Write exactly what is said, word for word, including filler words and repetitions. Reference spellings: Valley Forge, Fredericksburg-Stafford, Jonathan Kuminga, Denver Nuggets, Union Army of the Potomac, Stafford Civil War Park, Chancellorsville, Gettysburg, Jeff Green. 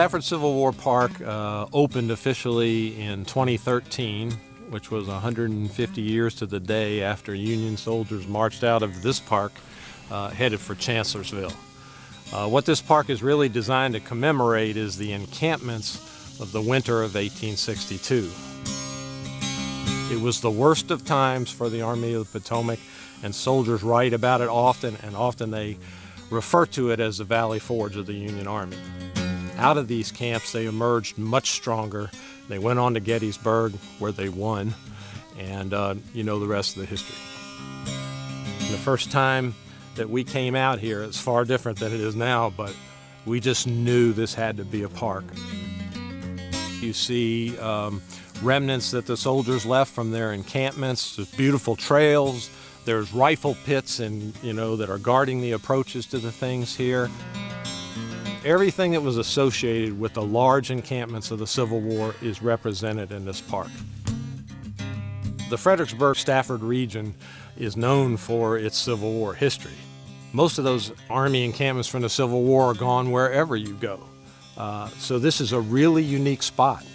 Stafford Civil War Park uh, opened officially in twenty thirteen, which was one hundred fifty years to the day after Union soldiers marched out of this park uh, headed for Chancellorsville. Uh, what this park is really designed to commemorate is the encampments of the winter of eighteen sixty-two. It was the worst of times for the Army of the Potomac, and soldiers write about it often, and often they refer to it as the Valley Forge of the Union Army. Out of these camps, they emerged much stronger. They went on to Gettysburg, where they won, and uh, you know the rest of the history. The first time that we came out here, it's far different than it is now, but we just knew this had to be a park. You see um, remnants that the soldiers left from their encampments. There's beautiful trails. There's rifle pits, and you know that are guarding the approaches to the things here. Everything that was associated with the large encampments of the Civil War is represented in this park. The Fredericksburg-Stafford region is known for its Civil War history. Most of those Army encampments from the Civil War are gone wherever you go. Uh, so this is a really unique spot.